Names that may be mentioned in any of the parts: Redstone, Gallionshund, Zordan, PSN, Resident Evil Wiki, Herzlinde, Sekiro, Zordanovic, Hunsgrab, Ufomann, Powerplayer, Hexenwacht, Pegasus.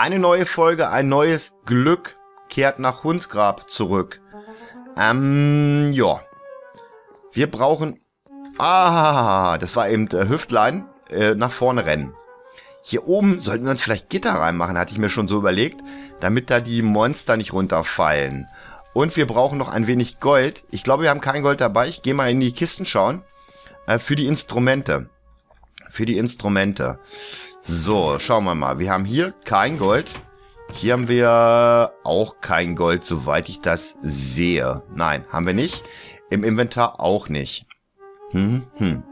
Eine neue Folge, ein neues Glück kehrt nach Hunsgrab zurück. Ja. Wir brauchen... Ah, das war eben Hüftlein. Nach vorne rennen. Hier oben sollten wir uns vielleicht Gitter reinmachen, hatte ich mir schon so überlegt, damit da die Monster nicht runterfallen. Und wir brauchen noch ein wenig Gold. Ich glaube, wir haben kein Gold dabei. Ich gehe mal in die Kisten schauen. Für die Instrumente. So, schauen wir mal. Wir haben hier kein Gold. Hier haben wir auch kein Gold, soweit ich das sehe. Nein, haben wir nicht. Im Inventar auch nicht. Und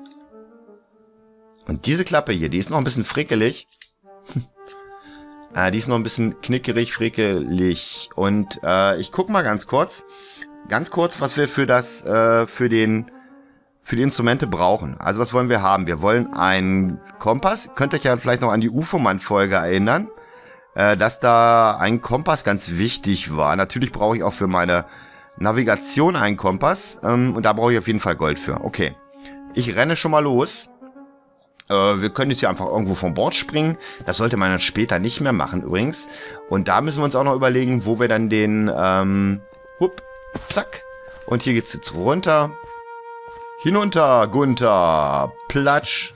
diese Klappe hier, die ist noch ein bisschen frickelig. Die ist noch ein bisschen knickerig, frickelig. Und ich guck mal ganz kurz, was wir für das, für die Instrumente brauchen. Also was wollen wir haben? Wir wollen einen Kompass. Könnt ihr euch ja vielleicht noch an die Ufomann-Folge erinnern, dass da ein Kompass ganz wichtig war. Natürlich brauche ich auch für meine Navigation einen Kompass. Und da brauche ich auf jeden Fall Gold für. Okay, ich renne schon mal los. Wir können jetzt hier einfach irgendwo vom Bord springen. Das sollte man dann später nicht mehr machen übrigens. Und da müssen wir uns auch noch überlegen, wo wir dann den... hupp, zack. Und hier geht's jetzt runter. Hinunter, Gunther. Platsch.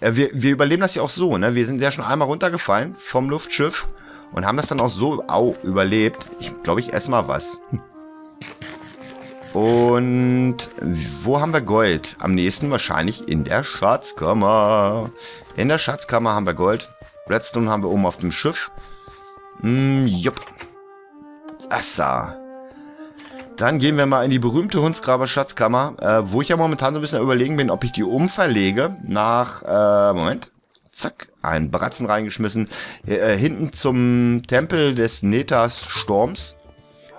Wir überleben das ja auch so, ne? Wir sind ja schon einmal runtergefallen vom Luftschiff und haben das dann auch so überlebt. Ich glaube, ich esse mal was. Und wo haben wir Gold? Am nächsten wahrscheinlich in der Schatzkammer. In der Schatzkammer haben wir Gold. Redstone haben wir oben auf dem Schiff. Jupp. Assa. Dann gehen wir mal in die berühmte Hunsgraber Schatzkammer, wo ich ja momentan so ein bisschen überlegen bin, ob ich die umverlege nach, Moment, zack, einen Bratzen reingeschmissen, hinten zum Tempel des Netas Sturms,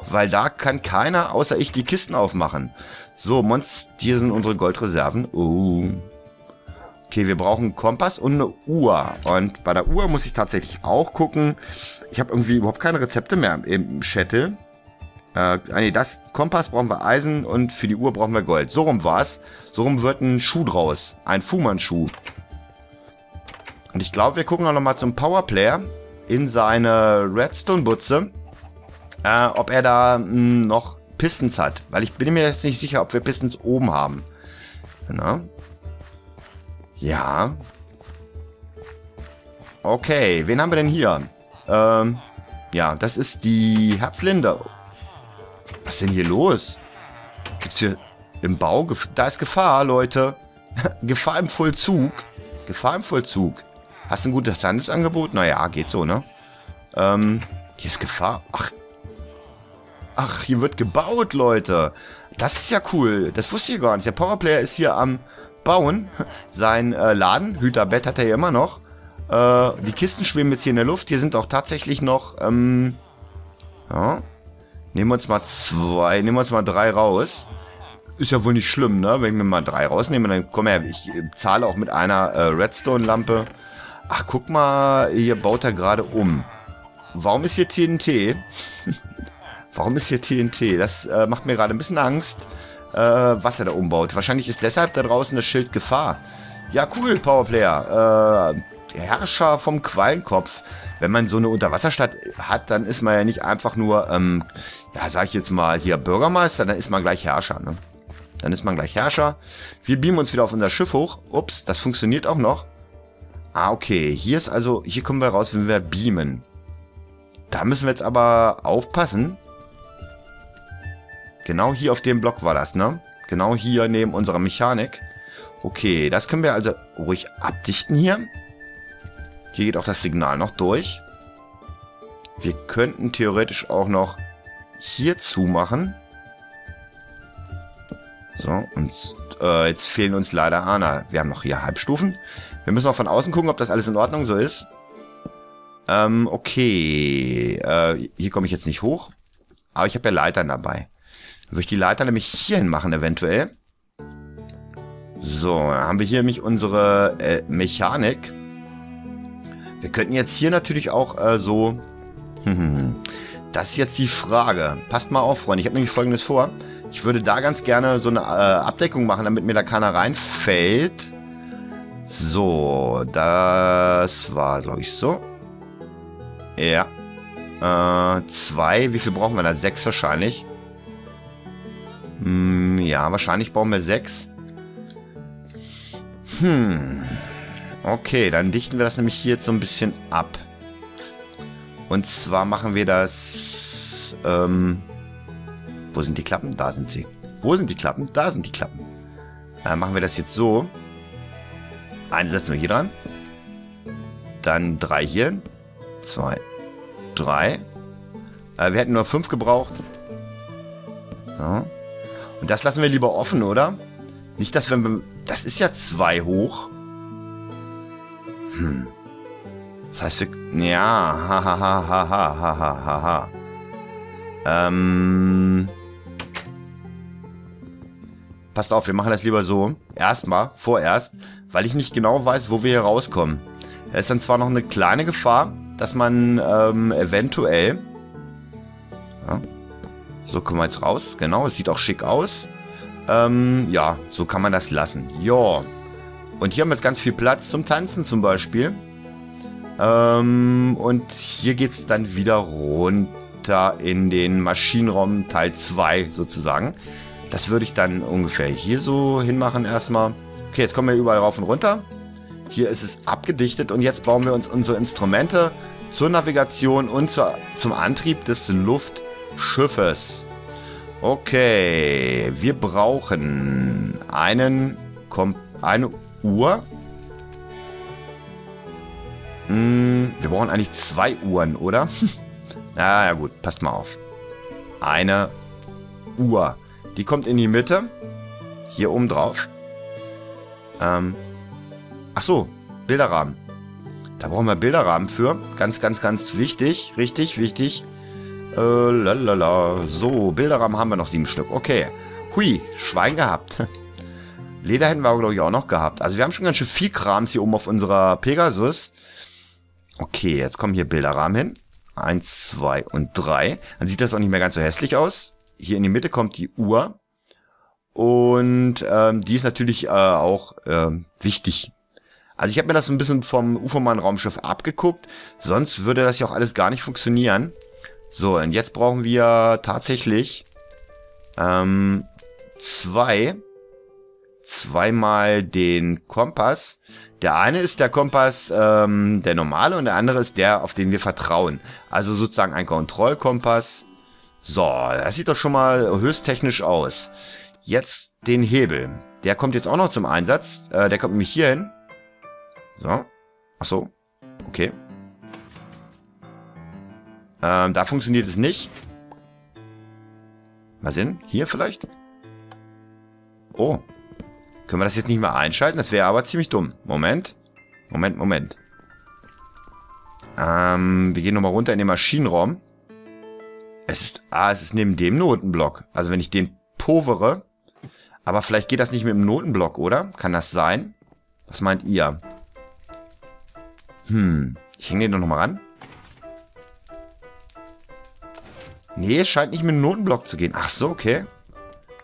weil da kann keiner außer ich die Kisten aufmachen. So, hier sind unsere Goldreserven. Oh. Okay, wir brauchen einen Kompass und eine Uhr. Und bei der Uhr muss ich tatsächlich auch gucken. Ich habe irgendwie überhaupt keine Rezepte mehr im Shuttle. Nee, das Kompass brauchen wir Eisen und für die Uhr brauchen wir Gold. So rum war's. So rum wird ein Schuh draus. Ein Fuhmann-Schuh. Und ich glaube, wir gucken auch nochmal zum Powerplayer in seine Redstone-Butze, ob er da noch Pistons hat. Weil ich bin mir jetzt nicht sicher, ob wir Pistons oben haben. Na? Ja. Okay, wen haben wir denn hier? Ja, das ist die Herzlinde. Was ist denn hier los? Gibt's hier im Bau... Da ist Gefahr, Leute. Gefahr im Vollzug. Hast du ein gutes Handelsangebot? Naja, geht so, ne? Hier ist Gefahr. Ach, hier wird gebaut, Leute. Das ist ja cool. Das wusste ich gar nicht. Der Powerplayer ist hier am Bauen. Sein Laden, Hüterbett hat er hier immer noch. Die Kisten schwimmen jetzt hier in der Luft. Hier sind auch tatsächlich noch... ja... Nehmen wir uns mal drei raus. Ist ja wohl nicht schlimm, ne? Wenn ich mir mal 3 rausnehme, dann komm her. Ich zahle auch mit einer Redstone-Lampe. Ach, guck mal, hier baut er gerade um. Warum ist hier TNT? Warum ist hier TNT? Das macht mir gerade ein bisschen Angst, was er da umbaut. Wahrscheinlich ist deshalb da draußen das Schild Gefahr. Ja, cool, Powerplayer. Herrscher vom Quallenkopf. Wenn man so eine Unterwasserstadt hat, dann ist man ja nicht einfach nur, ja, sag ich jetzt mal, hier Bürgermeister, dann ist man gleich Herrscher, ne? Wir beamen uns wieder auf unser Schiff hoch. Ups, das funktioniert auch noch. Ah, okay, hier ist also, hier kommen wir raus, wenn wir beamen. Da müssen wir jetzt aber aufpassen. Genau hier auf dem Block war das, ne? Genau hier neben unserer Mechanik. Okay, das können wir also ruhig abdichten hier. Hier geht auch das Signal noch durch. Wir könnten theoretisch auch noch hier zumachen. So, und jetzt fehlen uns leider Ana. Wir haben noch hier Halbstufen. Wir müssen auch von außen gucken, ob das alles in Ordnung so ist. Okay. Hier komme ich jetzt nicht hoch. Aber ich habe ja Leitern dabei. Dann würde ich die Leiter nämlich hierhin machen eventuell. So, dann haben wir hier nämlich unsere Mechanik. Wir könnten jetzt hier natürlich auch so... Das ist jetzt die Frage. Passt mal auf, Freunde. Ich habe nämlich Folgendes vor. Ich würde da ganz gerne so eine Abdeckung machen, damit mir da keiner reinfällt. So, das war, glaube ich, so. Ja. 2. Wie viel brauchen wir da? 6 wahrscheinlich. Ja, wahrscheinlich brauchen wir 6. Okay, dann dichten wir das nämlich hier jetzt so ein bisschen ab. Und zwar machen wir das... wo sind die Klappen? Da sind sie. Wo sind die Klappen? Da sind die Klappen. Machen wir das jetzt so. Eine setzen wir hier dran. Dann 3 hier. 2, 3. Wir hätten nur 5 gebraucht. Ja. Und das lassen wir lieber offen, oder? Nicht, dass wir... Das ist ja 2 hoch. Das heißt, wir... Ja, passt auf, wir machen das lieber so. Erstmal, vorerst, weil ich nicht genau weiß, wo wir hier rauskommen. Da ist dann zwar noch eine kleine Gefahr, dass man eventuell... Ja, so kommen wir jetzt raus. Genau, es sieht auch schick aus. Ja, so kann man das lassen. Ja. Und hier haben wir jetzt ganz viel Platz zum Tanzen zum Beispiel. Und hier geht es dann wieder runter in den Maschinenraum Teil 2 sozusagen. Das würde ich dann ungefähr hier so hinmachen erstmal. Okay, jetzt kommen wir überall rauf und runter. Hier ist es abgedichtet und jetzt bauen wir uns unsere Instrumente zur Navigation und zum Antrieb des Luftschiffes. Okay, wir brauchen eine Uhr. Wir brauchen eigentlich 2 Uhren, oder? Na ja, gut, passt mal auf. Eine Uhr. Die kommt in die Mitte. Hier oben drauf. Ach so, Bilderrahmen. Da brauchen wir Bilderrahmen für. Ganz, ganz, ganz wichtig. Richtig, wichtig. Lalala. So, Bilderrahmen haben wir noch 7 Stück. Okay. Hui, Schwein gehabt. Leder hätten wir aber, glaube ich, auch noch gehabt. Also wir haben schon ganz schön viel Krams hier oben auf unserer Pegasus. Okay, jetzt kommen hier Bilderrahmen hin. 1, 2 und 3. Dann sieht das auch nicht mehr ganz so hässlich aus. Hier in die Mitte kommt die Uhr. Und die ist natürlich auch wichtig. Also ich habe mir das so ein bisschen vom Ufomann-Raumschiff abgeguckt. Sonst würde das ja auch alles gar nicht funktionieren. So, und jetzt brauchen wir tatsächlich 2 zweimal den Kompass. Der eine ist der Kompass, der normale, und der andere ist der, auf den wir vertrauen. Also sozusagen ein Kontrollkompass. So, das sieht doch schon mal höchst technisch aus. Jetzt den Hebel. Der kommt jetzt auch noch zum Einsatz. Der kommt nämlich hier hin. So. Ach so. Okay. Da funktioniert es nicht. Mal sehen. Hier vielleicht? Oh. Können wir das jetzt nicht mehr einschalten? Das wäre aber ziemlich dumm. Moment. Moment, Moment. Wir gehen nochmal runter in den Maschinenraum. Es ist neben dem Notenblock. Also wenn ich den povere. Aber vielleicht geht das nicht mit dem Notenblock, oder? Kann das sein? Was meint ihr? Ich hänge den doch nochmal ran. Nee, es scheint nicht mit dem Notenblock zu gehen. Ach so, okay.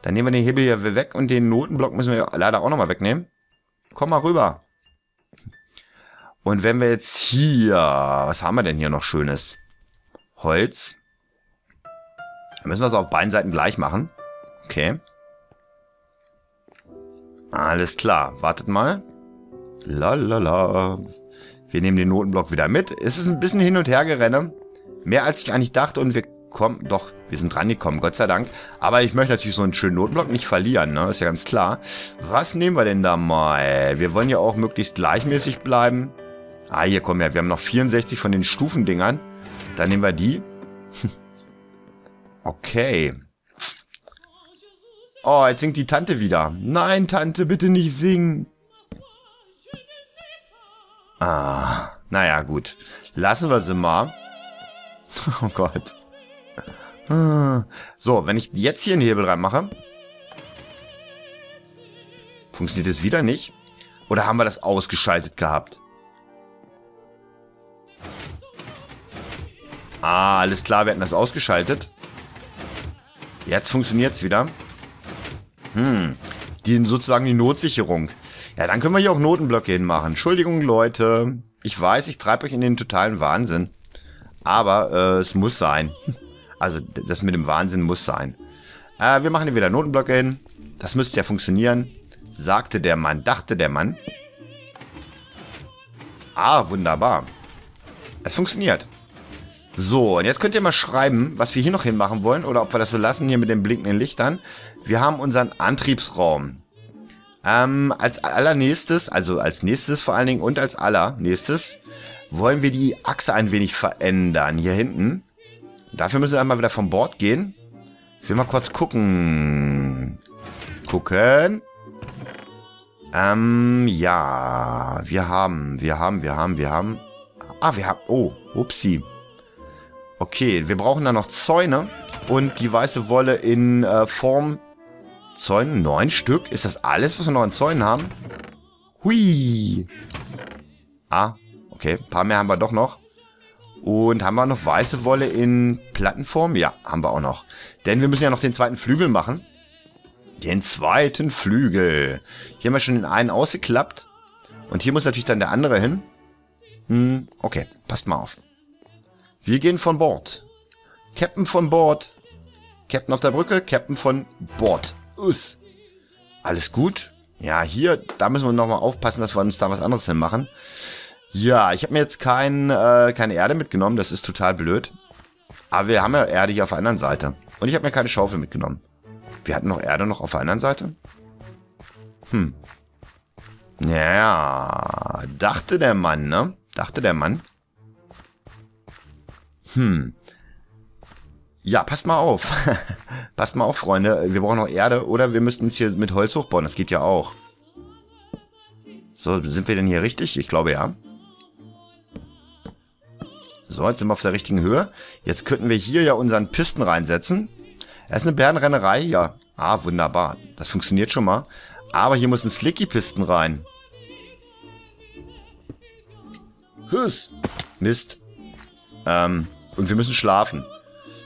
Dann nehmen wir den Hebel hier weg und den Notenblock müssen wir leider auch nochmal wegnehmen. Komm mal rüber. Und wenn wir jetzt hier... Was haben wir denn hier noch Schönes? Holz. Dann müssen wir es auf beiden Seiten gleich machen. Okay. Alles klar. Wartet mal. Lalala. Wir nehmen den Notenblock wieder mit. Es ist ein bisschen hin und her gerenne. Mehr als ich eigentlich dachte und wir... Komm, doch, wir sind dran gekommen, Gott sei Dank. Aber ich möchte natürlich so einen schönen Notenblock nicht verlieren, ne? Ist ja ganz klar. Was nehmen wir denn da mal? Wir wollen ja auch möglichst gleichmäßig bleiben. Ah, hier kommen wir. Wir haben noch 64 von den Stufendingern. Dann nehmen wir die. Okay. Oh, jetzt singt die Tante wieder. Nein, Tante, bitte nicht singen. Ah, naja, gut. Lassen wir sie mal. Oh Gott. So, wenn ich jetzt hier einen Hebel reinmache, funktioniert es wieder nicht. Oder haben wir das ausgeschaltet gehabt? Ah, alles klar, wir hatten das ausgeschaltet. Jetzt funktioniert es wieder. Sozusagen die Notsicherung. Ja, dann können wir hier auch Notenblöcke hinmachen. Entschuldigung, Leute. Ich weiß, ich treibe euch in den totalen Wahnsinn. aber es muss sein. Also das mit dem Wahnsinn muss sein. Wir machen hier wieder Notenblöcke hin. Das müsste ja funktionieren. Sagte der Mann, dachte der Mann. Ah, wunderbar. Es funktioniert. So, und jetzt könnt ihr mal schreiben, was wir hier noch hinmachen wollen. Oder ob wir das so lassen, hier mit den blinkenden Lichtern. Wir haben unseren Antriebsraum. Als allernächstes, also als nächstes vor allen Dingen und als allernächstes, wollen wir die Achse ein wenig verändern. Hier hinten. Dafür müssen wir einmal wieder vom Bord gehen. Ich will mal kurz gucken. Ja. Wir haben. Ah, wir haben. Oh, upsi. Okay, wir brauchen dann noch Zäune. Und die weiße Wolle in Form. Zäune, 9 Stück. Ist das alles, was wir noch an Zäunen haben? Hui. Ah, okay. Ein paar mehr haben wir doch noch. Und haben wir noch weiße Wolle in Plattenform? Ja, haben wir auch noch. Denn wir müssen ja noch den zweiten Flügel machen. Den zweiten Flügel. Hier haben wir schon den einen ausgeklappt. Und hier muss natürlich dann der andere hin. Hm, okay, passt mal auf. Wir gehen von Bord. Captain von Bord. Captain auf der Brücke, Captain von Bord. Us. Alles gut? Ja, hier, da müssen wir nochmal aufpassen, dass wir uns da was anderes hin machen. Ja, ich habe mir jetzt keine Erde mitgenommen. Das ist total blöd. Aber wir haben ja Erde hier auf der anderen Seite. Und ich habe mir keine Schaufel mitgenommen. Wir hatten noch Erde noch auf der anderen Seite? Hm. Naja, dachte der Mann, ne? Dachte der Mann. Hm. Ja, passt mal auf. Passt mal auf, Freunde. Wir brauchen noch Erde. Oder wir müssten uns hier mit Holz hochbauen. Das geht ja auch. So, sind wir denn hier richtig? Ich glaube, ja. So, jetzt sind wir auf der richtigen Höhe. Jetzt könnten wir hier ja unseren Pisten reinsetzen. Das ist eine Bärenrennerei, ja. Ah, wunderbar. Das funktioniert schon mal. Aber hier muss ein Slicky-Pisten rein. Hüss. Mist. Und wir müssen schlafen.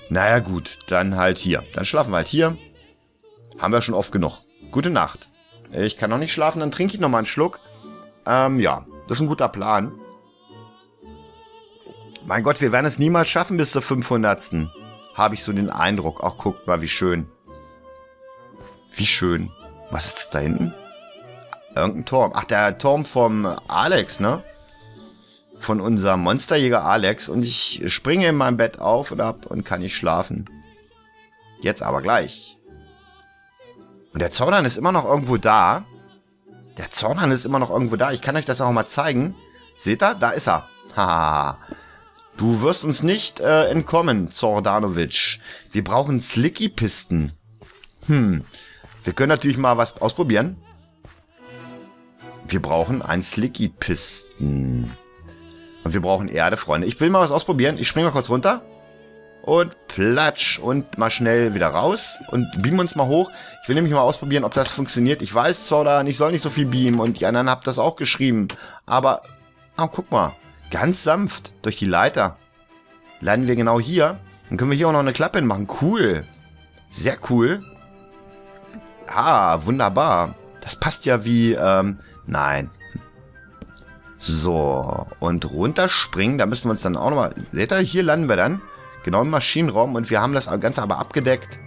Naja, gut. Dann halt hier. Dann schlafen wir halt hier. Haben wir schon oft genug. Gute Nacht. Ich kann noch nicht schlafen, dann trinke ich nochmal einen Schluck. Ja. Das ist ein guter Plan. Mein Gott, wir werden es niemals schaffen bis zur 500. Habe ich so den Eindruck. Ach, guckt mal, wie schön. Wie schön. Was ist das da hinten? Irgendein Turm. Ach, der Turm vom Alex, ne? Von unserem Monsterjäger Alex. Und ich springe in meinem Bett auf und ab und kann nicht schlafen. Jetzt aber gleich. Und der Zordan ist immer noch irgendwo da. Der Zordan ist immer noch irgendwo da. Ich kann euch das auch mal zeigen. Seht ihr? Da ist er. Haha. Du wirst uns nicht entkommen, Zordanovic. Wir brauchen Slicky-Pisten. Hm. Wir können natürlich mal was ausprobieren. Wir brauchen einen Slicky-Pisten. Und wir brauchen Erde, Freunde. Ich will mal was ausprobieren. Ich springe mal kurz runter. Und platsch. Und mal schnell wieder raus. Und beamen uns mal hoch. Ich will nämlich mal ausprobieren, ob das funktioniert. Ich weiß, Zordan, ich soll nicht so viel beamen. Und die anderen habt das auch geschrieben. Aber, oh, guck mal. Ganz sanft durch die Leiter. Landen wir genau hier. Dann können wir hier auch noch eine Klappe hinmachen. Cool. Sehr cool. Ah, wunderbar. Das passt ja wie, nein. So. Und runterspringen. Da müssen wir uns dann auch nochmal... Seht ihr, hier landen wir dann. Genau im Maschinenraum. Und wir haben das Ganze aber abgedeckt.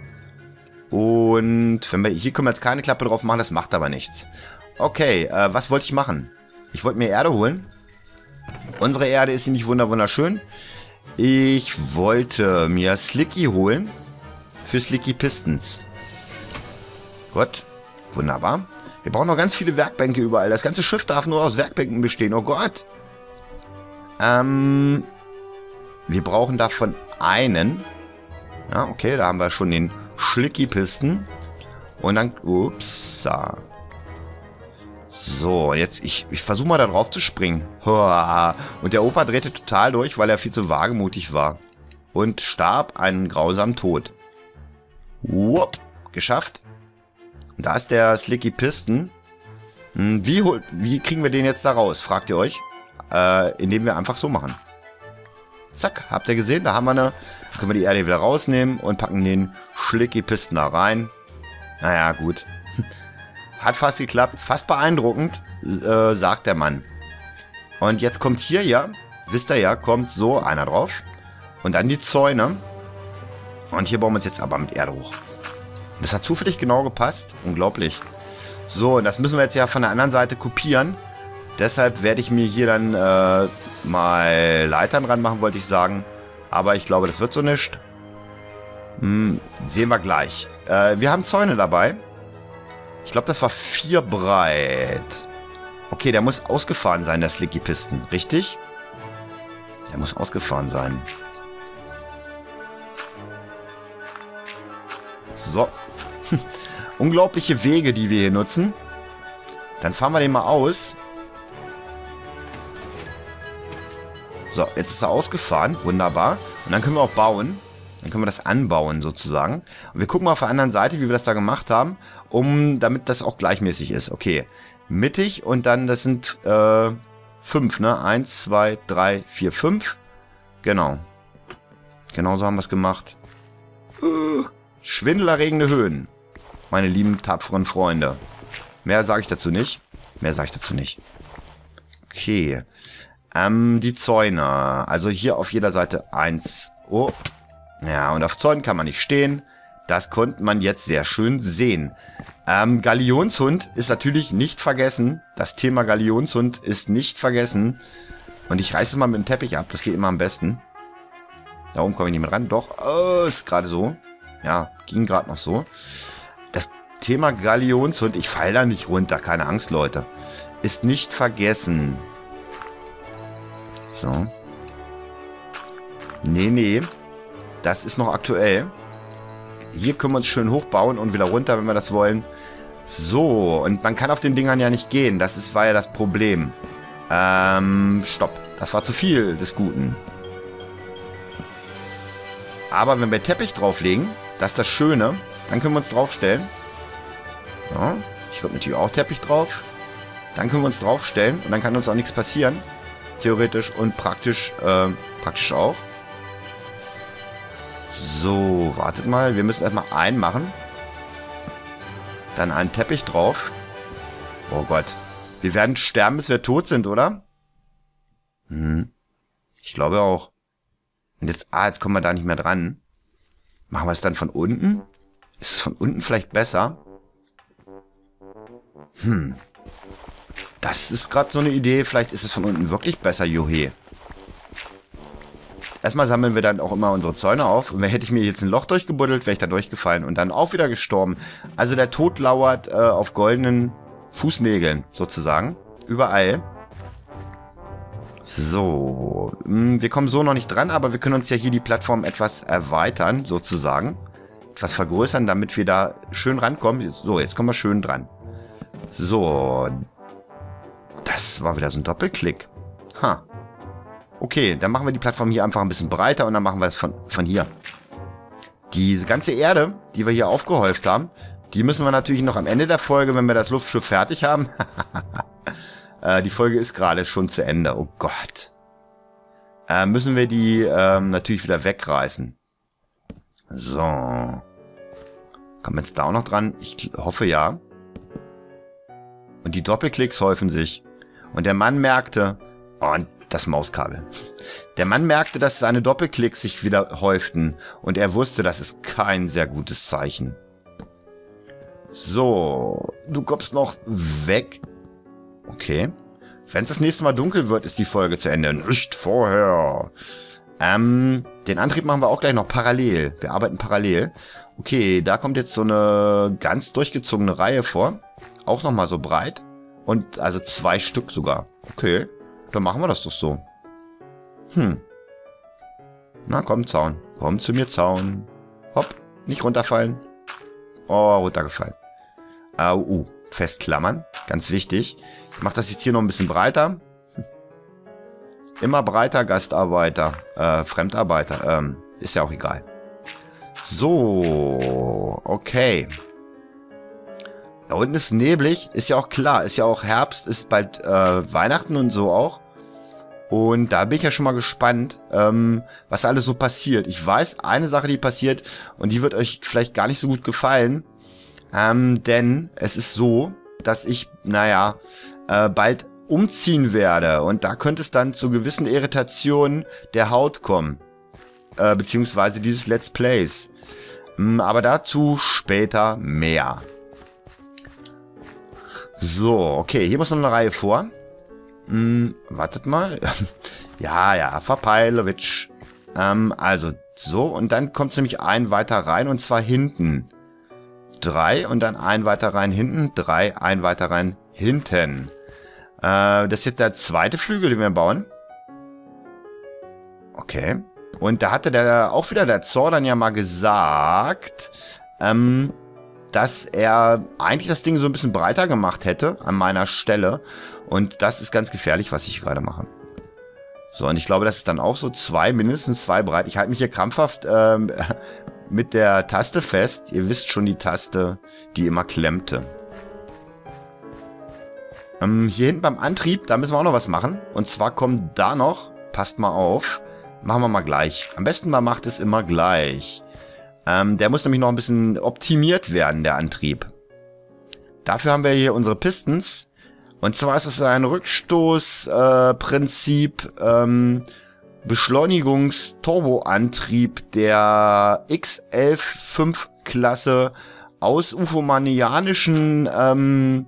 Und wenn wir hier können wir jetzt keine Klappe drauf machen. Das macht aber nichts. Okay, was wollte ich machen? Ich wollte mir Erde holen. Unsere Erde ist hier nicht wunderschön. Ich wollte mir Slicky holen. Für Slicky Pistons. Gott. Wunderbar. Wir brauchen noch ganz viele Werkbänke überall. Das ganze Schiff darf nur aus Werkbänken bestehen. Oh Gott. Wir brauchen davon einen. Ja, okay. Da haben wir schon den Slicky Pisten. Und dann... Ups. So, jetzt, ich versuche mal da drauf zu springen. Und der Opa drehte total durch, weil er viel zu wagemutig war. Und starb einen grausamen Tod. Wupp, geschafft. Und da ist der Slicky Pisten. Wie kriegen wir den jetzt da raus, fragt ihr euch? Indem wir einfach so machen. Zack, habt ihr gesehen, da haben wir eine. Da können wir die Erde wieder rausnehmen und packen den Slicky Pisten da rein. Naja, gut. Hat fast geklappt. Fast beeindruckend, sagt der Mann. Und jetzt kommt hier ja, wisst ihr ja, kommt so einer drauf. Und dann die Zäune. Und hier bauen wir uns jetzt aber mit Erde hoch. Das hat zufällig genau gepasst. Unglaublich. So, und das müssen wir jetzt ja von der anderen Seite kopieren. Deshalb werde ich mir hier dann mal Leitern ranmachen, wollte ich sagen. Aber ich glaube, das wird so nicht. Hm, sehen wir gleich. Wir haben Zäune dabei. Ich glaube, das war 4 breit. Okay, der muss ausgefahren sein, der Slicky-Pisten. Richtig? Der muss ausgefahren sein. So. Unglaubliche Wege, die wir hier nutzen. Dann fahren wir den mal aus. So, jetzt ist er ausgefahren. Wunderbar. Und dann können wir auch bauen. Dann können wir das anbauen sozusagen. Und wir gucken mal auf der anderen Seite, wie wir das da gemacht haben, damit das auch gleichmäßig ist. Okay, mittig und dann, das sind 5, ne? 1, 2, 3, 4, 5. Genau. Genau so haben wir es gemacht. Schwindelerregende Höhen. Meine lieben, tapferen Freunde. Mehr sage ich dazu nicht. Mehr sage ich dazu nicht. Okay. Die Zäune. Also hier auf jeder Seite 1. Oh. Ja, und auf Zäunen kann man nicht stehen. Das konnte man jetzt sehr schön sehen. Gallionshund ist natürlich nicht vergessen. Das Thema Gallionshund ist nicht vergessen. Und ich reiße es mal mit dem Teppich ab. Das geht immer am besten. Da oben komme ich nicht mehr ran. Doch, ist gerade so. Ja, ging gerade noch so. Das Thema Gallionshund, ich fall da nicht runter. Keine Angst, Leute. Ist nicht vergessen. So. Nee, nee. Das ist noch aktuell. Hier können wir uns schön hochbauen und wieder runter, wenn wir das wollen. So, und man kann auf den Dingern ja nicht gehen. Das war ja das Problem. Stopp. Das war zu viel des Guten. Aber wenn wir Teppich drauflegen, das ist das Schöne, dann können wir uns draufstellen. Ja, ich glaube natürlich auch Teppich drauf. Dann können wir uns draufstellen und dann kann uns auch nichts passieren. Theoretisch und praktisch, praktisch auch. So, wartet mal. Wir müssen erstmal einen machen. Dann einen Teppich drauf. Oh Gott. Wir werden sterben, bis wir tot sind, oder? Hm. Ich glaube auch. Und jetzt, jetzt kommen wir da nicht mehr dran. Machen wir es dann von unten? Ist es von unten vielleicht besser? Hm. Das ist gerade so eine Idee. Vielleicht ist es von unten wirklich besser, Johe. Erstmal sammeln wir dann auch immer unsere Zäune auf. Und hätte ich mir jetzt ein Loch durchgebuddelt, wäre ich da durchgefallen und dann auch wieder gestorben. Also der Tod lauert auf goldenen Fußnägeln sozusagen. Überall. So. Wir kommen so noch nicht dran, aber wir können uns ja hier die Plattform etwas erweitern sozusagen. Etwas vergrößern, damit wir da schön rankommen. So, jetzt kommen wir schön dran. So. Das war wieder so ein Doppelklick. Ha. Okay, dann machen wir die Plattform hier einfach ein bisschen breiter und dann machen wir es von hier. Diese ganze Erde, die wir hier aufgehäuft haben, die müssen wir natürlich noch am Ende der Folge, wenn wir das Luftschiff fertig haben. Die Folge ist gerade schon zu Ende, oh Gott. Müssen wir die natürlich wieder wegreißen. So. Kommen wir jetzt da auch noch dran? Ich hoffe ja. Und die Doppelklicks häufen sich. Und der Mann merkte... Und das Mauskabel. Der Mann merkte, dass seine Doppelklicks sich wieder häuften. Und er wusste, das ist kein sehr gutes Zeichen. So. Du kommst noch weg. Okay. Wenn es das nächste Mal dunkel wird, ist die Folge zu Ende. Nicht vorher. Den Antrieb machen wir auch gleich noch parallel. Wir arbeiten parallel. Okay, da kommt jetzt so eine ganz durchgezogene Reihe vor. Auch nochmal so breit. Und also 2 Stück sogar. Okay. Dann machen wir das doch so. Hm. Na, komm, Zaun. Komm zu mir, Zaun. Hopp. Nicht runterfallen. Oh, runtergefallen. Au, festklammern. Ganz wichtig. Ich mache das jetzt hier noch ein bisschen breiter. Hm. Immer breiter, Gastarbeiter. Fremdarbeiter. Ist ja auch egal. So. Okay. Da unten ist neblig, ist ja auch klar, ist ja auch Herbst, ist bald Weihnachten und so auch. Und da bin ich ja schon mal gespannt, was alles so passiert. Ich weiß, eine Sache, die passiert und die wird euch vielleicht gar nicht so gut gefallen. Denn es ist so, dass ich, naja, bald umziehen werde. Und da könnte es dann zu gewissen Irritationen der Haut kommen. beziehungsweise dieses Let's Plays. Aber dazu später mehr. So, okay, hier muss noch eine Reihe vor. Wartet mal. ja, Verpeilowitsch. Also, so, und dann kommt es nämlich ein weiter rein, und zwar hinten. 3 und dann ein weiter rein hinten, 3, ein weiter rein hinten. Das ist jetzt der zweite Flügel, den wir bauen. Okay. Und da hatte der auch wieder der Zordan ja mal gesagt, dass er eigentlich das Ding so ein bisschen breiter gemacht hätte an meiner Stelle. Und das ist ganz gefährlich, was ich gerade mache. So, und ich glaube, das ist dann auch so mindestens zwei breit. Ich halte mich hier krampfhaft mit der Taste fest. Ihr wisst schon, die Taste, die immer klemmte. Hier hinten beim Antrieb, da müssen wir auch noch was machen. Und zwar kommt da noch, passt mal auf, machen wir mal gleich. Am besten man macht es immer gleich. Der muss nämlich noch ein bisschen optimiert werden, der Antrieb. Dafür haben wir hier unsere Pistons. Und zwar ist es ein Rückstoßprinzip, Beschleunigungs-Turbo-Antrieb der X115-Klasse aus ufomannianischen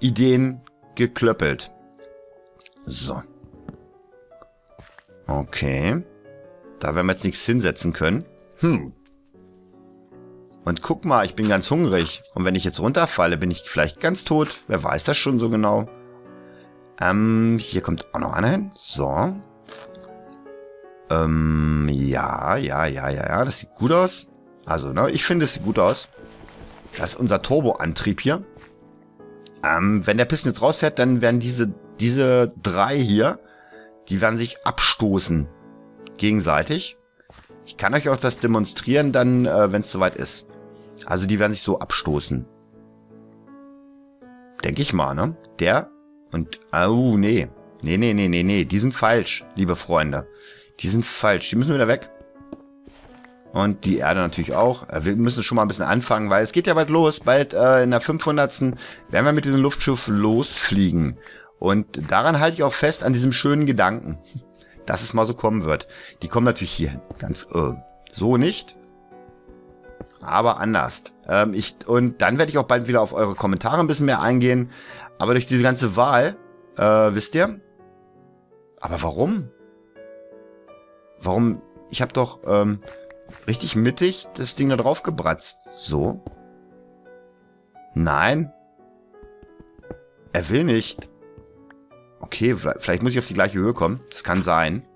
Ideen geklöppelt. So. Okay. Da werden wir jetzt nichts hinsetzen können. Und guck mal, ich bin ganz hungrig. Und wenn ich jetzt runterfalle, bin ich vielleicht ganz tot. Wer weiß das schon so genau? Hier kommt auch noch einer hin. So. Ja. Das sieht gut aus. Also, ne, ich finde, es sieht gut aus. Das ist unser Turboantrieb hier. Wenn der Piston jetzt rausfährt, dann werden diese drei hier, die werden sich abstoßen. Gegenseitig. Ich kann euch auch das demonstrieren, dann, wenn es soweit ist. Also die werden sich so abstoßen. Denke ich mal, ne? Der und... Oh, nee. Nee. Die sind falsch, liebe Freunde. Die sind falsch. Die müssen wieder weg. Und die Erde natürlich auch. Wir müssen schon mal ein bisschen anfangen, weil es geht ja bald los. Bald in der 500. werden wir mit diesem Luftschiff losfliegen. Und daran halte ich auch fest, an diesem schönen Gedanken, dass es mal so kommen wird. Die kommen natürlich hier ganz so nicht, aber anders. Und dann werde ich auch bald wieder auf eure Kommentare ein bisschen mehr eingehen. Aber durch diese ganze Wahl, wisst ihr? Aber warum? Warum? Ich habe doch... richtig mittig das Ding da drauf gebratzt. So. Nein. Er will nicht. Okay, vielleicht muss ich auf die gleiche Höhe kommen. Das kann sein.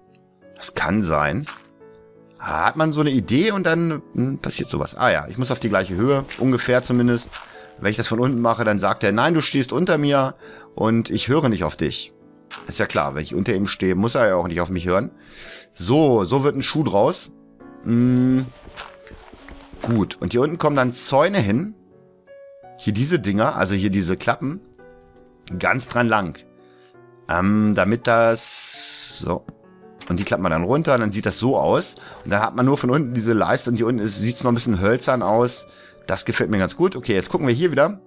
Das kann sein. Hat man so eine Idee und dann passiert sowas. Ah ja, ich muss auf die gleiche Höhe. Ungefähr zumindest. Wenn ich das von unten mache, dann sagt er, nein, du stehst unter mir und ich höre nicht auf dich. Ist ja klar, wenn ich unter ihm stehe, muss er ja auch nicht auf mich hören. So, so wird ein Schuh draus. Gut, und hier unten kommen dann Zäune hin. Hier diese Dinger, also hier diese Klappen. Ganz dran lang. Damit das... So. Und die klappt man dann runter und dann sieht das so aus. Und dann hat man nur von unten diese Leiste und hier unten sieht es noch ein bisschen hölzern aus. Das gefällt mir ganz gut. Okay, jetzt gucken wir hier wieder.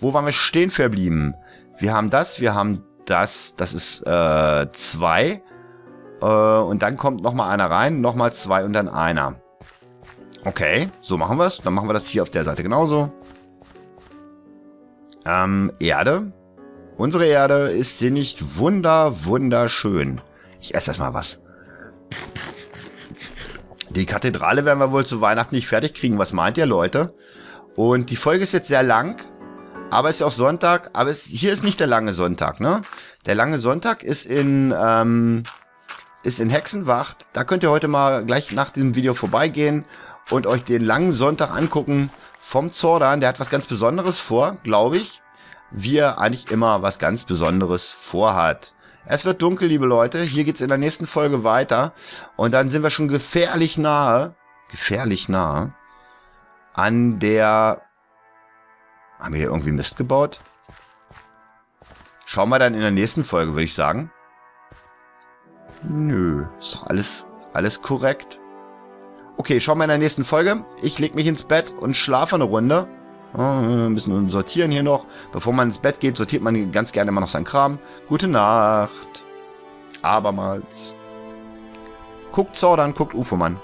Wo waren wir stehen verblieben? Wir haben das, Das ist 2. Und dann kommt nochmal einer rein, nochmal 2 und dann einer. Okay, so machen wir es. Dann machen wir das hier auf der Seite genauso. Erde. Unsere Erde ist hier nicht wunderschön. Ich esse erstmal was. Die Kathedrale werden wir wohl zu Weihnachten nicht fertig kriegen. Was meint ihr, Leute? Und die Folge ist jetzt sehr lang. Aber es ist ja auch Sonntag. Aber hier ist nicht der lange Sonntag, ne? Der lange Sonntag ist in... ist in Hexenwacht. Da könnt ihr heute mal gleich nach diesem Video vorbeigehen und euch den langen Sonntag angucken vom Zordan. Der hat was ganz Besonderes vor, glaube ich. Wie er eigentlich immer was ganz Besonderes vorhat. Es wird dunkel, liebe Leute. Hier geht's in der nächsten Folge weiter. Und dann sind wir schon gefährlich nahe an der... Haben wir hier irgendwie Mist gebaut? Schauen wir dann in der nächsten Folge, würde ich sagen. Nö, ist doch alles korrekt. Okay, schauen wir in der nächsten Folge. Ich lege mich ins Bett und schlafe eine Runde. Ein bisschen sortieren hier noch. Bevor man ins Bett geht, sortiert man ganz gerne immer noch seinen Kram. Gute Nacht. Abermals. Guckt Zordan, guckt Ufomann.